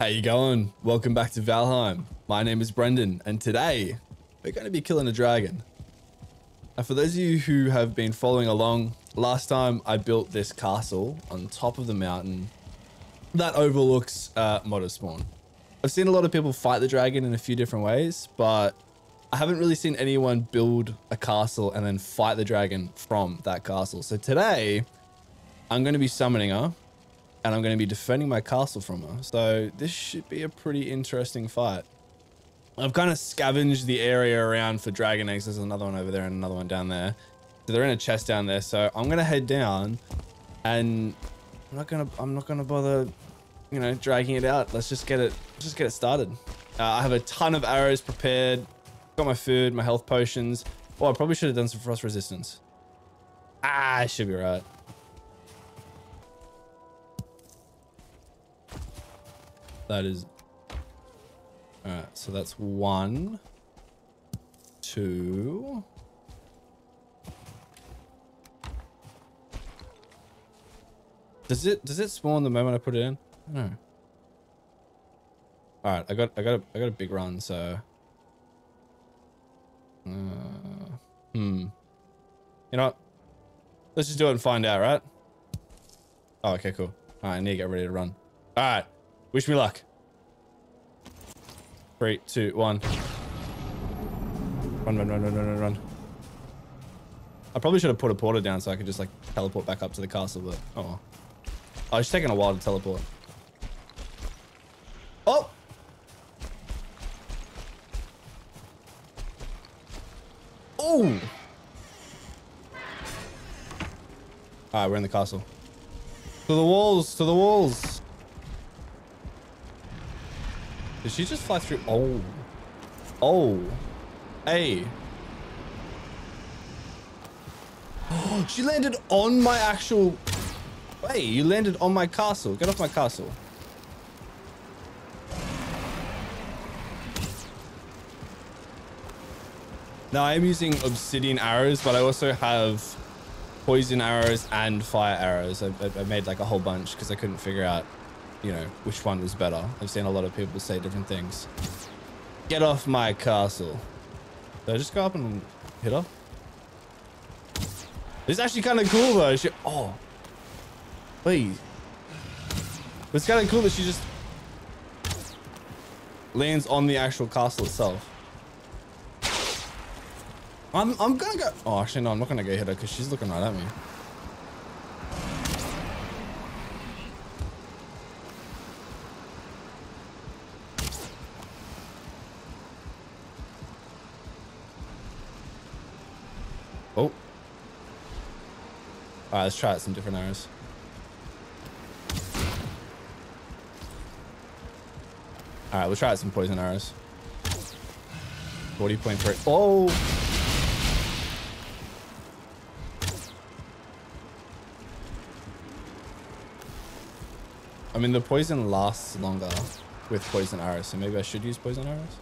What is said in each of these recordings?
How you going? Welcome back to Valheim. My name is Brendan, and today we're going to be killing a dragon. Now, for those of you who have been following along, last time I built this castle on top of the mountain that overlooks Moder spawn. I've seen a lot of people fight the dragon in a few different ways, but I haven't really seen anyone build a castle and then fight the dragon from that castle. So today I'm going to be summoning her, and I'm going to be defending my castle from her. So this should be a pretty interesting fight. I've kind of scavenged the area around for dragon eggs. There's another one over there and another one down there. So they're in a chest down there. So I'm going to head down, and I'm not going to bother, you know, dragging it out. Let's just get it. Just get it started. I have a ton of arrows prepared. Got my food, my health potions. Oh, I probably should have done some frost resistance. I should be right. That is all right. So that's 1, 2. Does it spawn the moment I put it in? No. All right. I got a big run. So, You know what? Let's just do it and find out. Right? Oh, okay, cool. All right. I need to get ready to run. All right. Wish me luck. 3, 2, 1. Run. I probably should have put a portal down so I could just like teleport back up to the castle, but oh well. Oh, it's taking a while to teleport. Oh! Oh! Alright, we're in the castle. To the walls, to the walls. Did she just fly through? Oh. Oh. Hey. Oh, she landed on my actual... Hey, you landed on my castle. Get off my castle. Now, I am using obsidian arrows, but I also have poison arrows and fire arrows. I made like a whole bunch because I couldn't figure out, you know, which one was better. I've seen a lot of people say different things. Get off my castle. Did I just go up and hit her? It's actually kind of cool though. She, oh, please. It's kind of cool that she just lands on the actual castle itself. I'm gonna go. Oh, actually no, I'm not gonna go hit her because she's looking right at me. Oh. Alright, let's try out some different arrows. Alright, we'll try out some poison arrows. 40.3. Oh! I mean, the poison lasts longer with poison arrows, so maybe I should use poison arrows?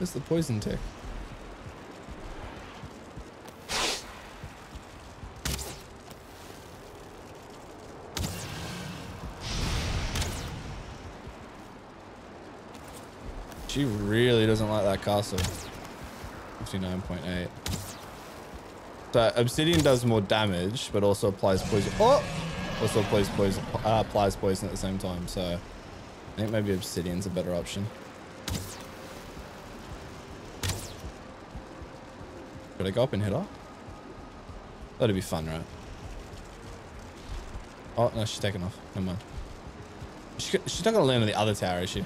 Where's the poison tick? She really doesn't like that castle. 59.8. So obsidian does more damage, but also applies poison. Oh! Also applies poison at the same time. So I think maybe obsidian's a better option. Should I go up and hit her? That'd be fun, right? Oh, no, she's taking off. Never mind. She's not going to land on the other tower, is she?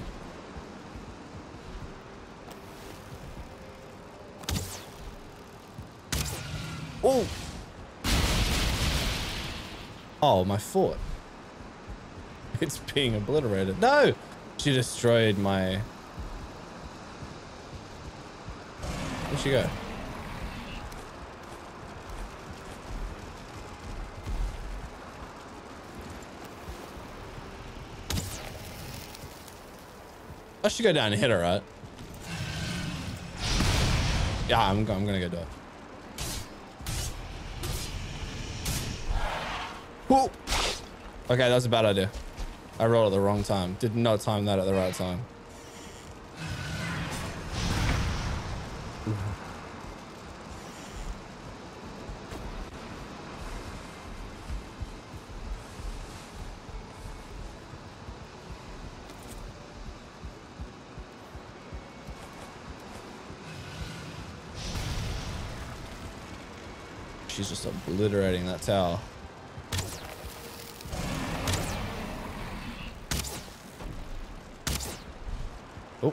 Oh! Oh, my fort. It's being obliterated. No! She destroyed my... Where'd she go? I should go down and hit her, right? Yeah, I'm gonna go do it. Whoa. Okay, that's a bad idea. I rolled at the wrong time. Did not time that at the right time. She's just obliterating that tower. Oh.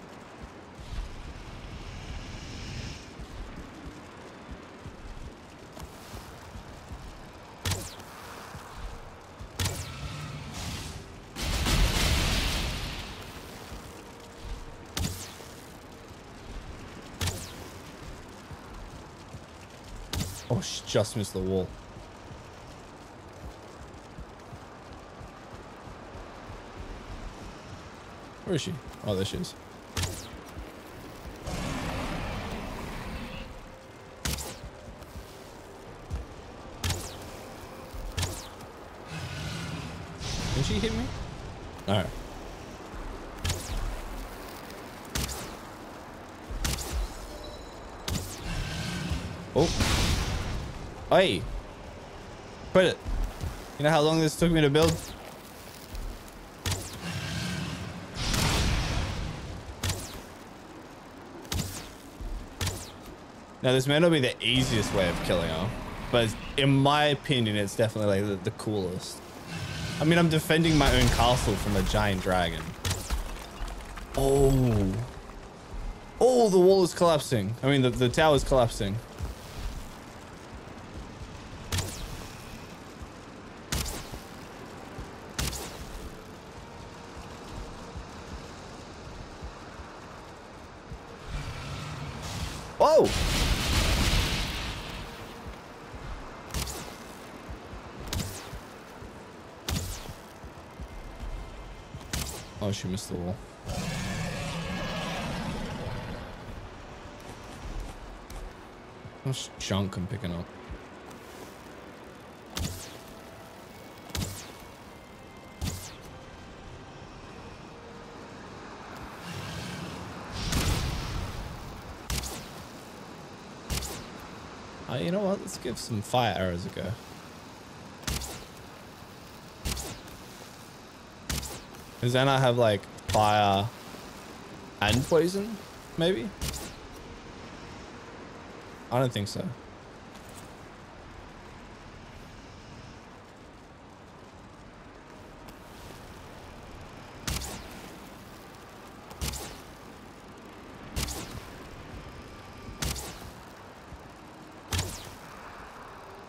Oh, she just missed the wall. Where is she? Oh, there she is. Did she hit me? No. Oh. Hey. Quit it. You know how long this took me to build? Now, this may not be the easiest way of killing her, but in my opinion, it's definitely like the coolest. I mean, I'm defending my own castle from a giant dragon. Oh. Oh, the wall is collapsing. I mean, the tower is collapsing. Oh! Oh, she missed the wall. How much junk I'm picking up? You know what? Let's give some fire arrows a go. Because then I have like fire and poison, maybe? I don't think so.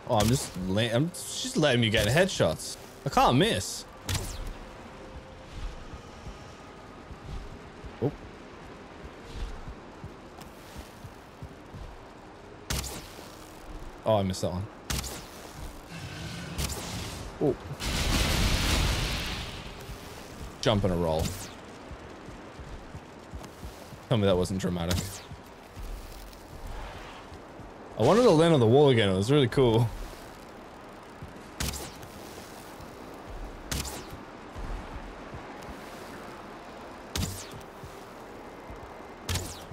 Oh, I'm just letting you get headshots. I can't miss. Oh. Oh, I missed that one. Oh. Jump and a roll. Tell me that wasn't dramatic. I wanted to land on the wall again. It was really cool.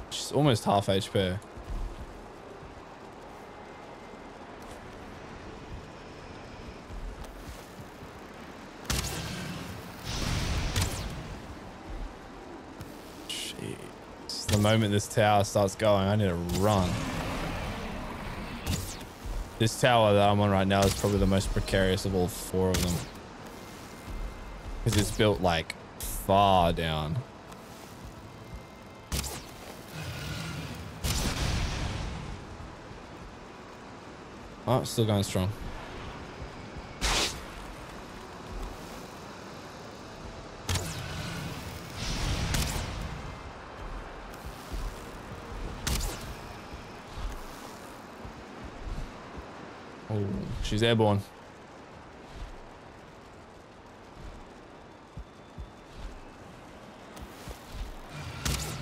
She's almost half HP. Jeez. The moment this tower starts going, I need to run. This tower that I'm on right now is probably the most precarious of all four of them. Because it's built like far down. Oh, it's still going strong. Oh, she's airborne.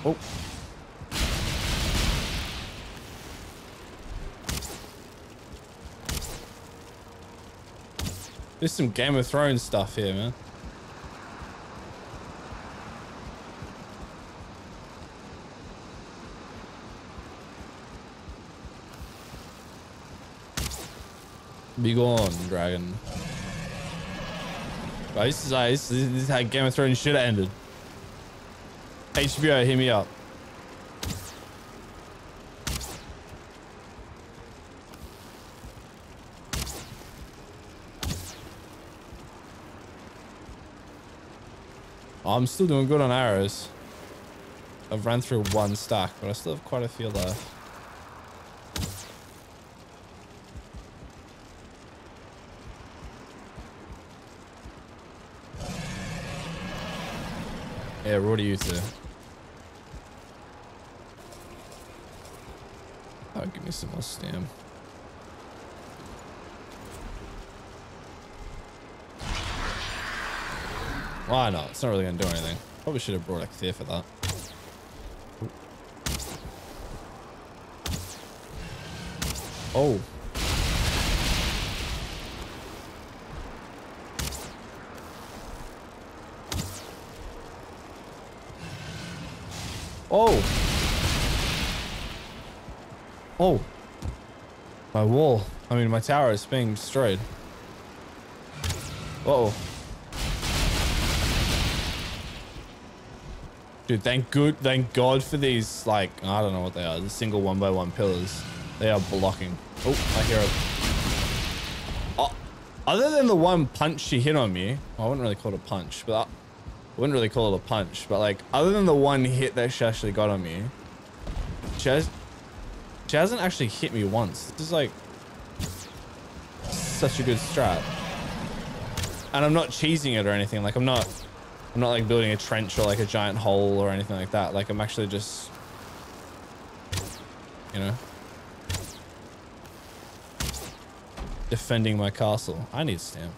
Oh. There's some Game of Thrones stuff here, man. Be gone, dragon. Right, this is ice. This is how Game of Thrones should have ended. HBO, hit me up. Oh, I'm still doing good on arrows. I've ran through one stack, but I still have quite a few left. Yeah, what do you say? Oh, give me some more stamina. Why not? It's not really gonna do anything. Probably should have brought a clear for that. Oh. Oh. Oh. My wall. I mean, my tower is being destroyed. Uh-oh. Dude, thank God for these, like, I don't know what they are. The single 1x1 pillars. They are blocking. Oh, I hear it. Oh, other than the one punch she hit on me, well, I wouldn't really call it a punch, but... I wouldn't really call it a punch, but like, other than the one hit that she actually got on me, she hasn't actually hit me once. This is like such a good strat, and I'm not cheesing it or anything. Like, I'm not like building a trench or like a giant hole or anything like that. Like, I'm actually just, you know, defending my castle. I need stamina.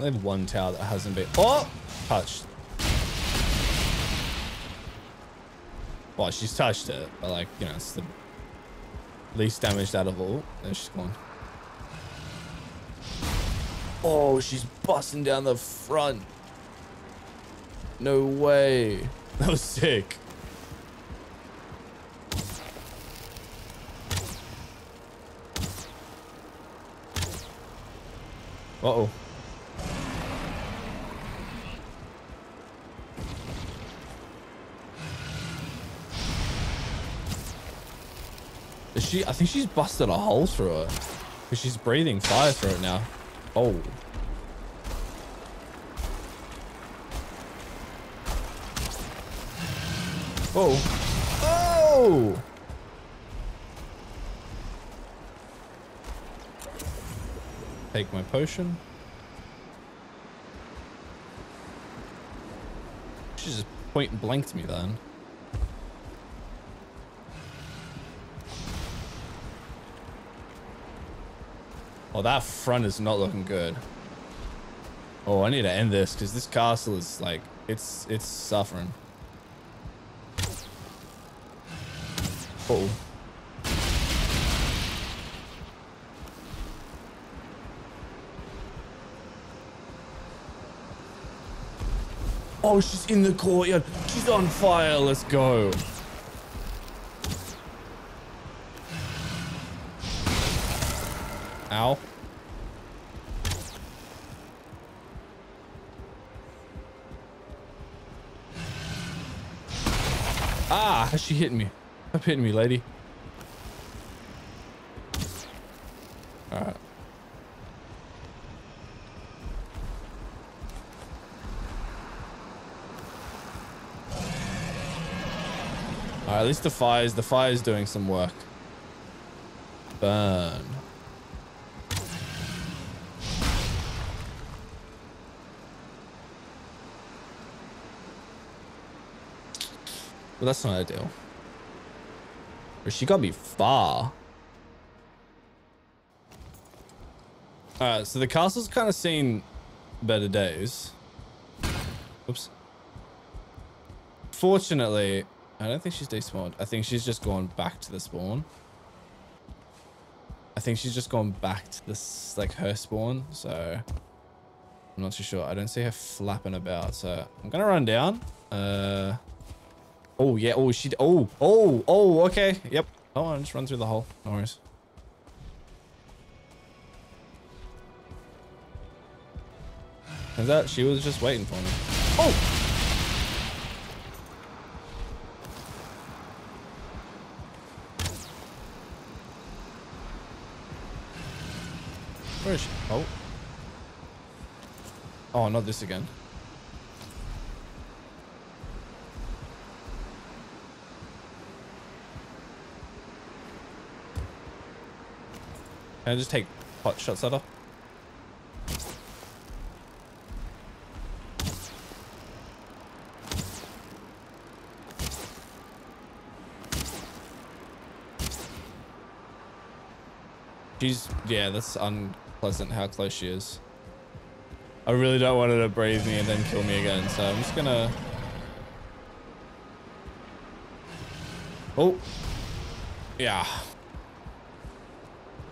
I have one tower that hasn't been touched. Well, she's touched it, but like, you know, it's the least damaged out of all. There, she's gone. Oh, she's busting down the front. No way. That was sick. Uh-oh. I think she's busted a hole through it, because she's breathing fire through it now. Oh. Oh. Oh! Take my potion. She just point blanked me then. Oh, that front is not looking good. Oh, I need to end this, because this castle is like, it's suffering. Oh. Oh, she's in the courtyard. She's on fire. Let's go. Ow. Ah, she hitting me. Stop hitting me, lady. All right. Alright, at least the fire's doing some work. Burn. Well, that's not ideal. But she got me far. Alright, so the castle's kind of seen better days. Oops. Fortunately, I don't think she's despawned. I think she's just gone back to the spawn. I think she's just gone back to this, like, her spawn. So I'm not too sure. I don't see her flapping about. So I'm gonna run down. Oh yeah. Oh, she. Oh. Oh. Oh. Okay. Yep. Oh, I just run through the hole. No worries. Turns out she was just waiting for me. Oh. Where is she? Oh. Oh, not this again. Can I just take pot shots at her? She's, yeah, that's unpleasant how close she is. I really don't want her to breathe me and then kill me again, so I'm just gonna... Oh. Yeah.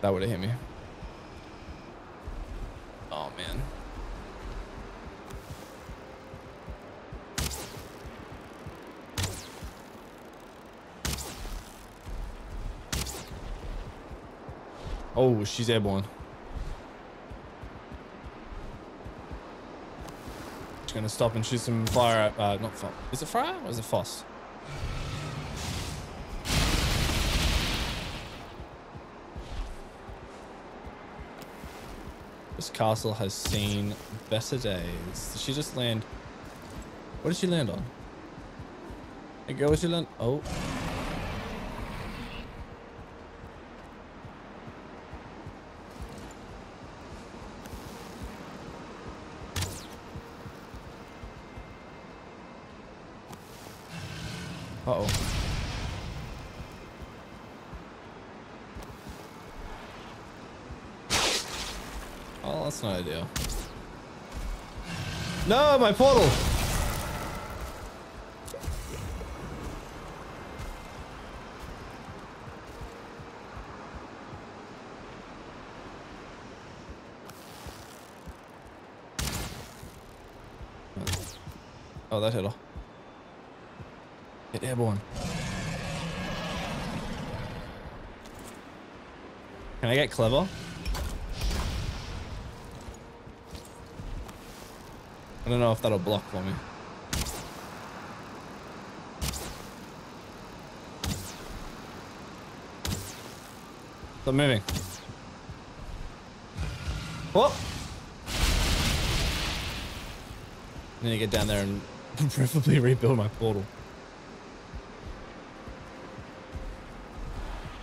That would have hit me. Oh, man. Oh, she's airborne. She's gonna stop and shoot some fire at, not fire. Is it fire or is it Foss? This castle has seen better days. Did she just land? What did she land on? Hey girl, what did she land? Oh. Uh-oh. Oh, that's not ideal. No, my portal! Oh, that hit her. Hit airborne. Can I get clever? I don't know if that'll block for me. Stop moving. Oh! I need to get down there and preferably rebuild my portal.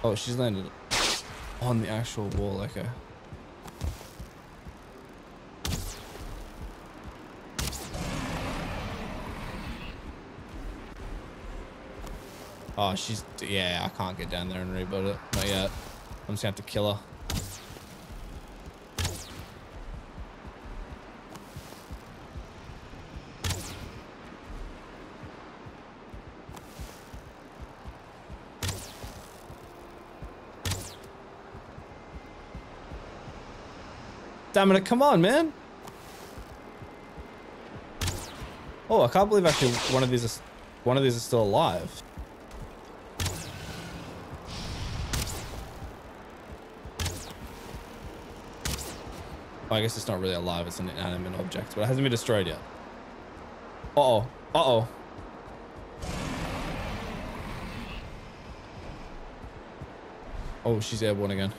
Oh, she's landed on the actual wall, okay. Oh, she's... Yeah, I can't get down there and rebuild it. Not yet. I'm just gonna have to kill her. Damn it, come on, man. Oh, I can't believe actually one of these is still alive. Oh, I guess it's not really alive, it's an inanimate object, but it hasn't been destroyed yet. Uh-oh. Uh-oh. Oh, she's airborne again.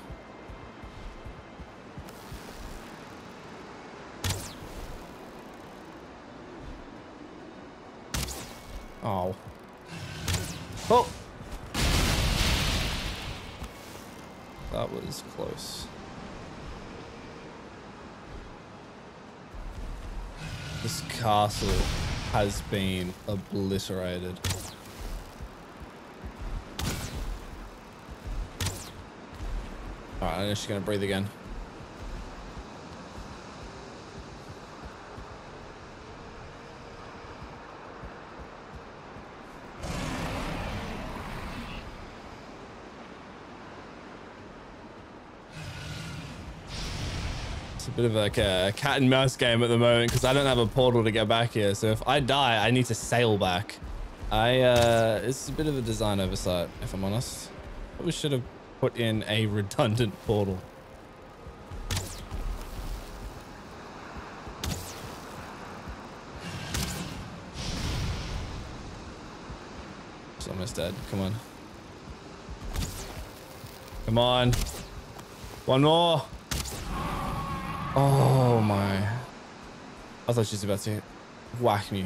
Oh. Oh! That was close. This castle has been obliterated. Alright, I'm just gonna breathe again. Bit of like a cat and mouse game at the moment because I don't have a portal to get back here. So if I die, I need to sail back. It's a bit of a design oversight, if I'm honest. Probably should have put in a redundant portal. It's almost dead. Come on. Come on. One more. Oh my. I thought she was about to whack me.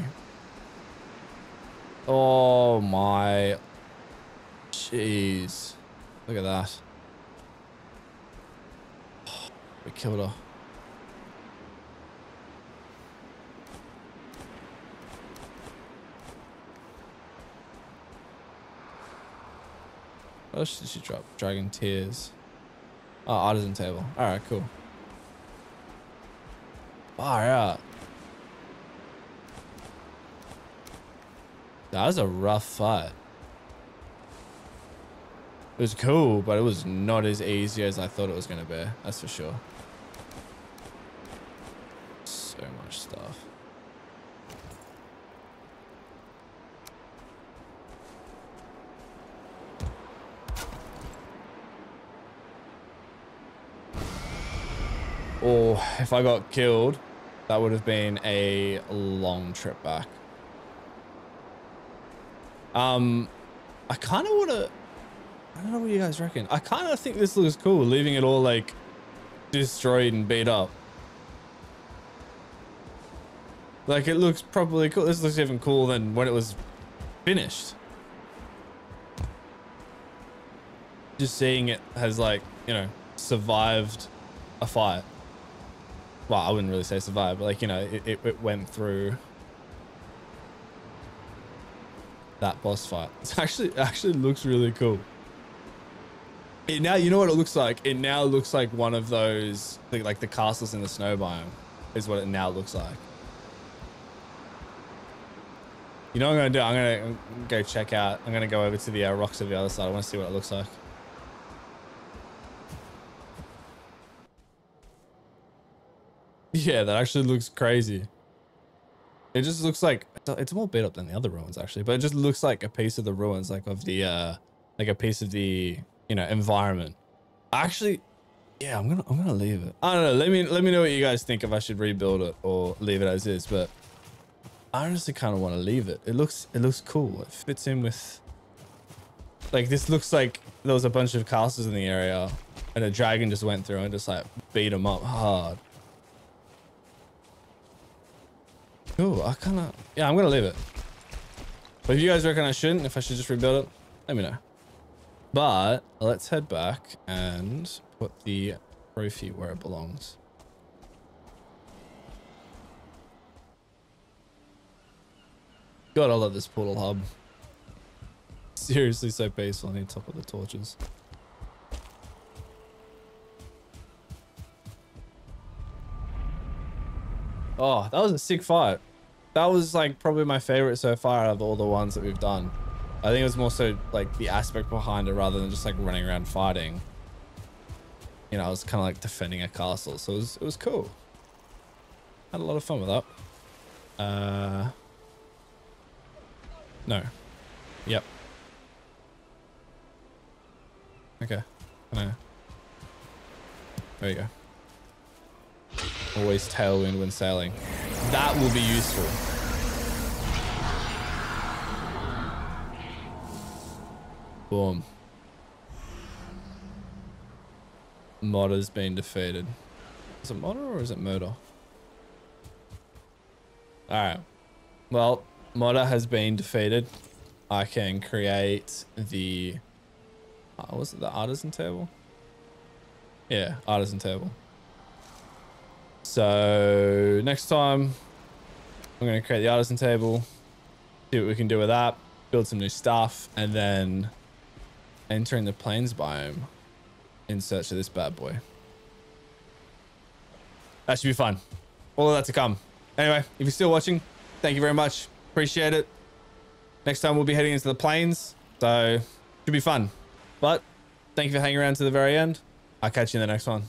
Oh my. Jeez. Look at that. Oh, we killed her. What else did she drop? Dragon tears. Oh, artisan table. Alright, cool. Far out. That was a rough fight. It was cool, but it was not as easy as I thought it was going to be. That's for sure. So much stuff. Or if I got killed, that would have been a long trip back. I kind of want to, I don't know what you guys reckon. I kind of think this looks cool, leaving it all like destroyed and beat up. Like it looks probably cool. This looks even cooler than when it was finished. Just seeing it has like, you know, survived a fight. Well, I wouldn't really say survive, but like, you know, it went through that boss fight. It actually looks really cool. It now, you know what it looks like? It now looks like one of those, like the castles in the snow biome is what it now looks like. You know what I'm going to do? I'm going to go check out. I'm going to go over to the rocks of the other side. I want to see what it looks like. Yeah, that actually looks crazy. It just looks like it's more beat up than the other ruins actually, but it just looks like a piece of the ruins, like of the like a piece of the, you know, environment. Actually, yeah, I'm gonna leave it. I don't know. Let me know what you guys think, if I should rebuild it or leave it as is, but I honestly kind of want to leave it. It looks cool. It fits in with, like, this looks like there was a bunch of castles in the area and a dragon just went through and just like beat them up hard. Cool, I kind of... Yeah, I'm going to leave it. But if you guys reckon I shouldn't, if I should just rebuild it, let me know. But let's head back and put the trophy where it belongs. God, I love this portal hub. Seriously so peaceful. I need to top up the torches. Oh, that was a sick fight. That was like probably my favorite so far out of all the ones that we've done. I think it was more so like the aspect behind it rather than just like running around fighting. You know, I was kind of like defending a castle. So it was cool. Had a lot of fun with that. No. Yep. Okay. No. There you go. Always tailwind when sailing. That will be useful. Boom. Moder's been defeated. Is it Moder or is it Murder? Alright. Well, Moder has been defeated. I can create the... Oh, was it the artisan table? Yeah, artisan table. So next time I'm going to create the artisan table, see what we can do with that, build some new stuff, and then entering the plains biome in search of this bad boy. That should be fun. All of that to come. Anyway, if you're still watching, thank you very much. Appreciate it. Next time we'll be heading into the plains, so should be fun. But thank you for hanging around to the very end. I'll catch you in the next one.